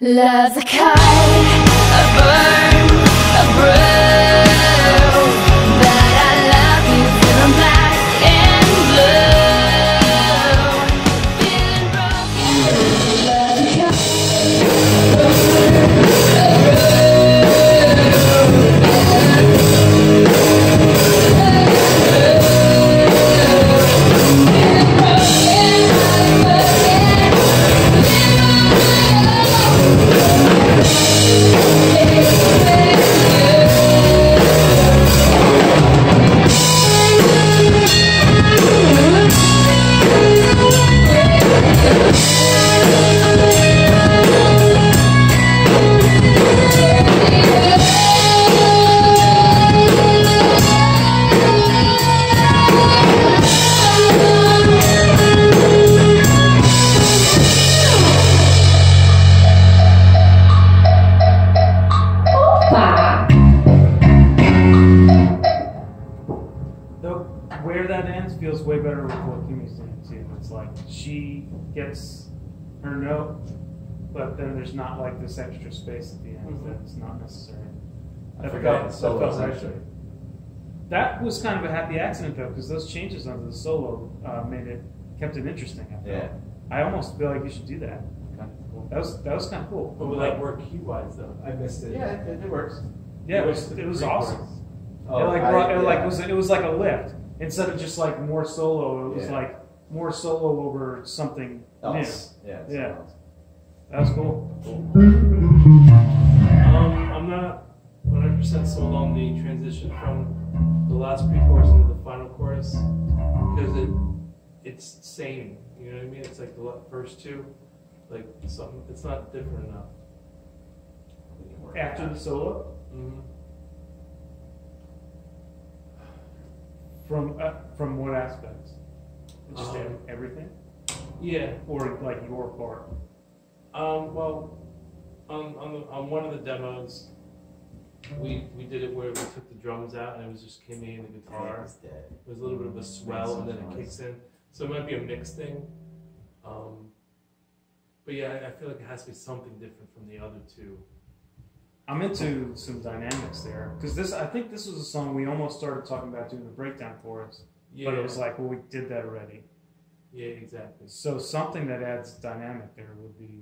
Love's a kite, a burn, a brew, but I love you feeling black and blue, feeling broken. Love's a feels way better with what Kimmy's doing too. It's like she gets her note, but then there's not like this extra space at the end that's not necessary. I forgot the solo section. Right. That was kind of a happy accident though, because those changes under the solo kept it interesting. I felt. Yeah. I almost feel like you should do that. Okay, cool. That was kind of cool. But like work key wise though, I missed it. Yeah, it works. Yeah, it was awesome. Oh, it was like a lift. Instead of just like more solo, it was like more solo over something else. New. Yeah, awesome. That was cool. I'm not 100% sold on the transition from the last pre-chorus into the final chorus because it's same. You know what I mean? It's like the first two, like something. It's not different enough. After the solo. Mm-hmm. From what aspects? Just everything? Yeah. Or like your part? Well, on one of the demos, we did it where we took the drums out and it was just Kimmy and the guitar. It was a little bit of a swell and then it kicks in. So it might be a mixed thing. But yeah, I feel like it has to be something different from the other two. I'm into some dynamics there, because I think this was a song we almost started talking about doing the breakdown chorus, but it was like, well, we did that already. Yeah, exactly. So something that adds dynamic there would be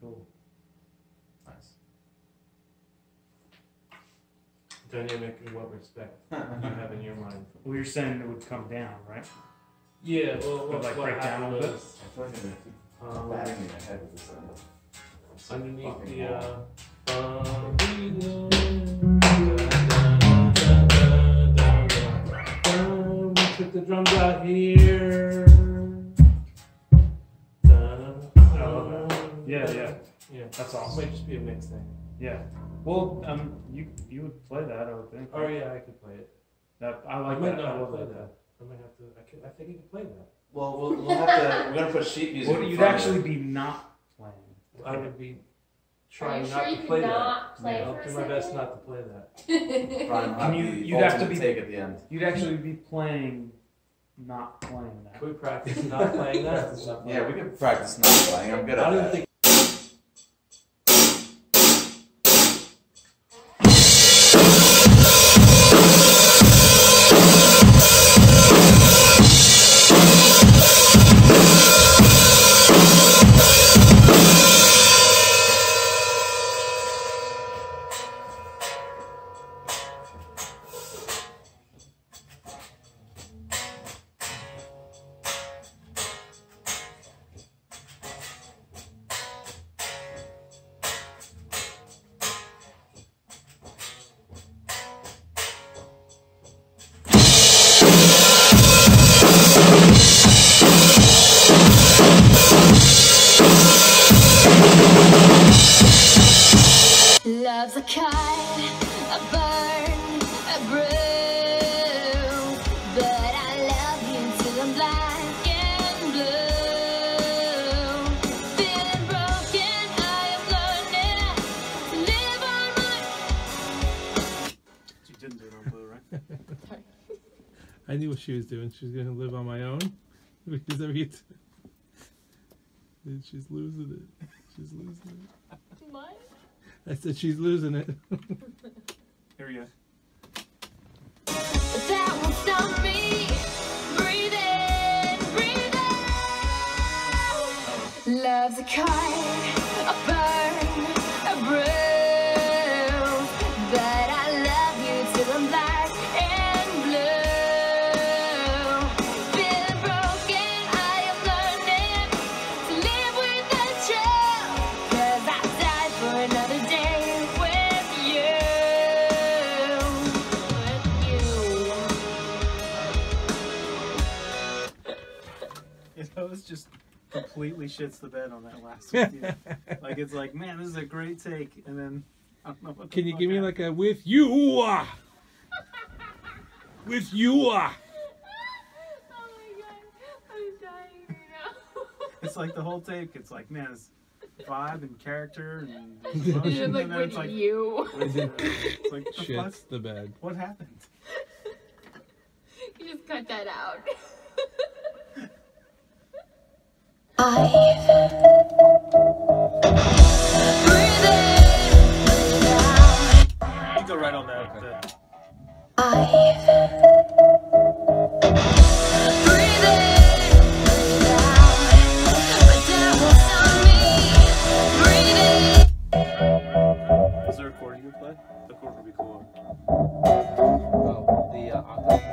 cool. Nice. Dynamic in what respect? You have in your mind. Well, you're saying it would come down, right? Yeah. Well, but like break down a little bit. I feel like I'm batting in my head with this one. Underneath the. We took the drums out here. I love that. Yeah. That's awesome. It might just be a mix thing. Yeah. Well, you would play that, I would think. Oh yeah, I could play it. I might not play that. I might have to. I think you could play that. Well, we'll have to. We're gonna put sheet music. What you'd actually be not playing? I would be. Trying not to play that. I'll do my best not to play that. You'd have to be take at the end. You'd actually be playing, not playing that. Could we practice not playing that? Yeah, we could practice not playing. I'm good at that. Love's a kite, a burn, a brew, but I love you till I'm black and blue. Feeling broken, I am lonely, live on my... She didn't do it on blue, right? Sorry. I knew what she was doing. She was going to live on my own. Because every time... She's losing it. I said she's losing it. Here we go. That will stop me. Breathe in, breathe out. Love's a kite, a burn, a brew. But I love you till I'm black and blue. Feeling broken, I am learning to live with the chill. 'Cause I died for another day with you. I was just completely shits the bed on that last one. Yeah. Like it's like, man, this is a great take, and then I don't know what. Can you give me like a with you? With you? Oh my god, I'm dying right now. It's like the whole take. It's like, man, it's vibe and character and emotion, and like, with you. It's like the shits the bed. What happened? You just cut that out. You go right on that. Okay. Is there a chord you can play? The chord would be cool. Oh, the octave.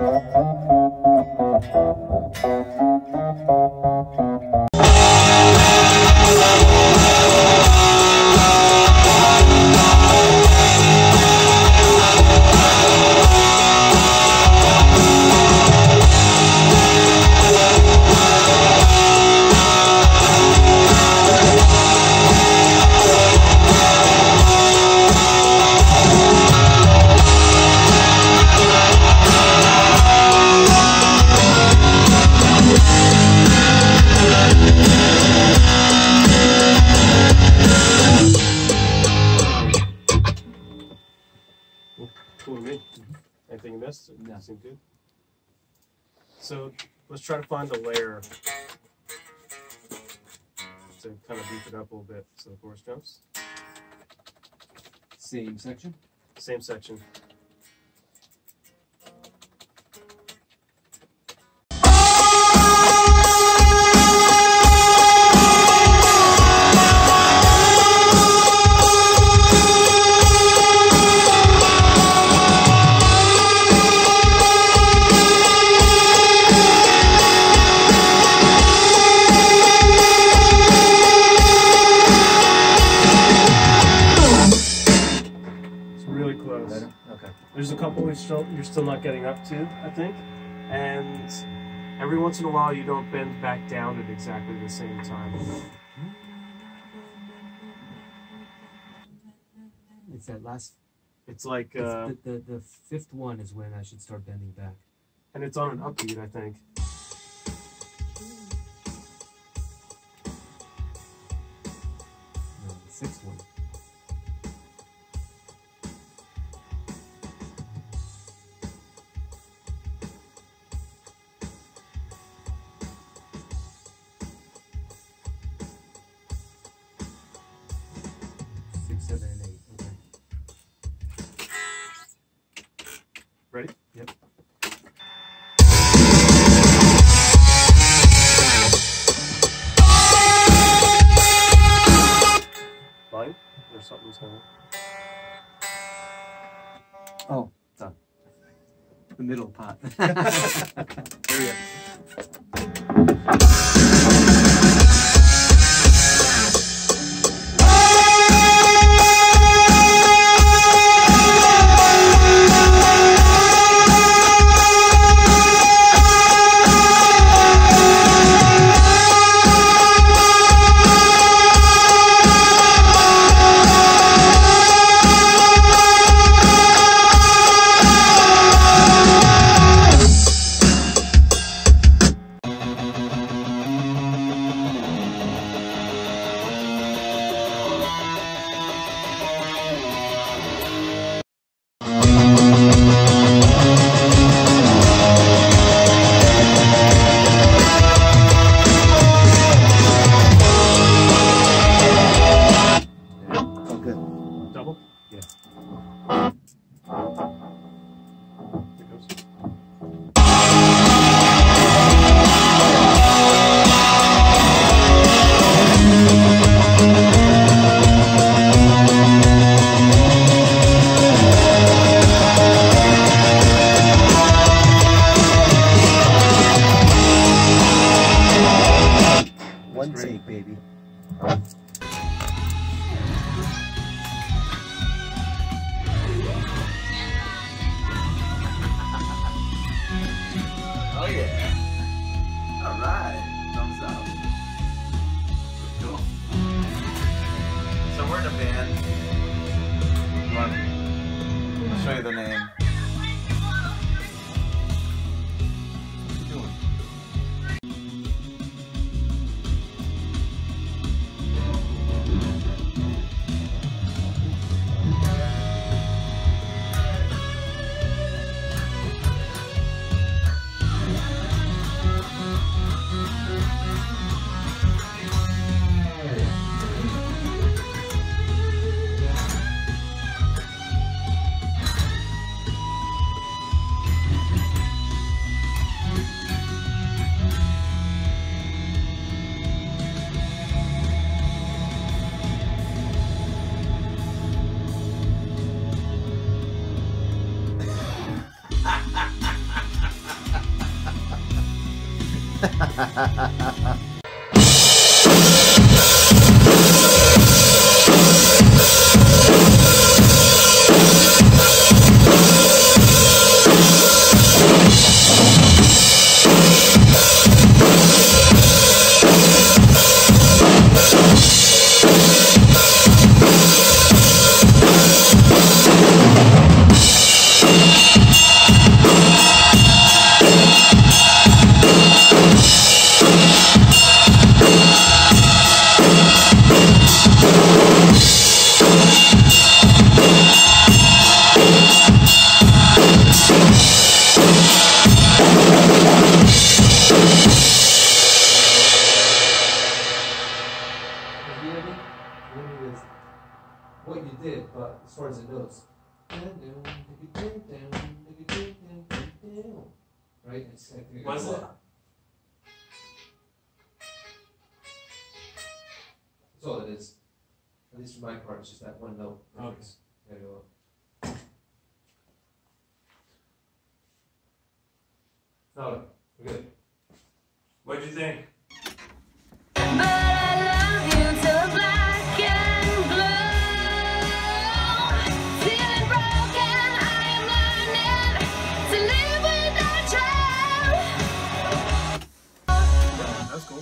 Anything you missed? No. Seemed good. So let's try to find a layer to kind of beef it up a little bit. So the chorus jumps. Same section? Same section. There's a couple you're still not getting up to, I think, and every once in a while you don't bend back down at exactly the same time. It's that last. It's like it's the fifth one is when I should start bending back, and it's on an upbeat, I think. No, the sixth one. Ready? Yep. Line? There's something's going on. Oh, done. The middle part. There we go. band. Run. I'll show you the name. That's all it is. At least for my part, it's just that one note. Okay. There you go. No, we're good. What'd you think? But I love you till black and blue. Feeling broken, I am learning to live without you. Yeah, that's cool.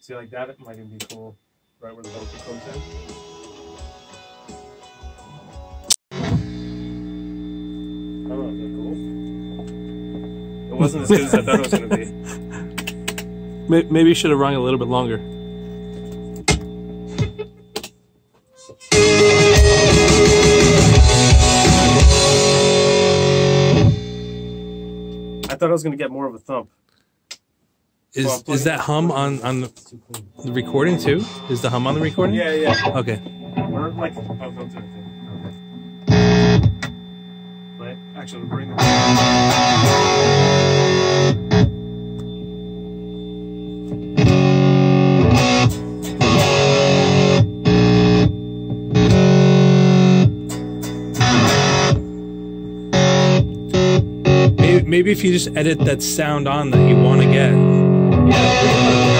See, like that, it might even be cool, right where the vocal comes in. I don't know if that's cool. It wasn't as good as I thought it was going to be. Maybe you should have rung a little bit longer. I thought I was going to get more of a thump. Is that hum on the recording too? Is the hum on the recording? Yeah, yeah. Okay. We're like both on everything. Okay. But actually, we're bringing maybe if you just edit that sound on that you want to get. Yeah.